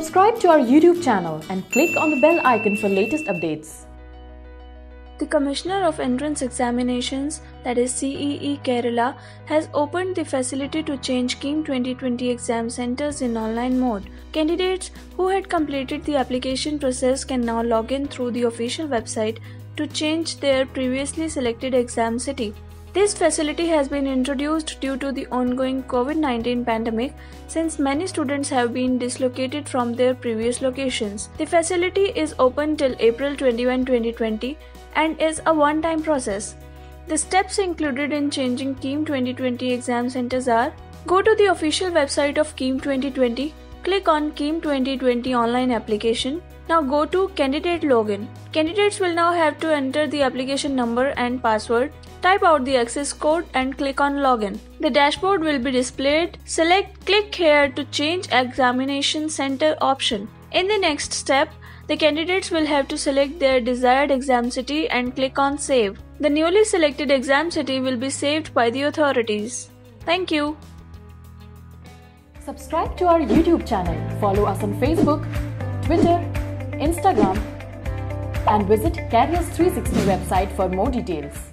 Subscribe to our YouTube channel and click on the bell icon for latest updates. The Commissioner of Entrance Examinations, that is CEE Kerala, has opened the facility to change KEAM 2020 exam centers in online mode. Candidates who had completed the application process can now log in through the official website to change their previously selected exam city. This facility has been introduced due to the ongoing COVID-19 pandemic, since many students have been dislocated from their previous locations. The facility is open till April 21, 2020 and is a one-time process. The steps included in changing KEAM 2020 exam centers are: go to the official website of KEAM 2020, click on KEAM 2020 online application. Now go to candidate login. Candidates will now have to enter the application number and password. Type out the access code and click on login. The dashboard will be displayed. Click here to change examination center option. In the next step, the candidates will have to select their desired exam city and click on save. The newly selected exam city will be saved by the authorities. Thank you. Subscribe to our YouTube channel. Follow us on Facebook, Twitter, Instagram, and visit Careers360 website for more details.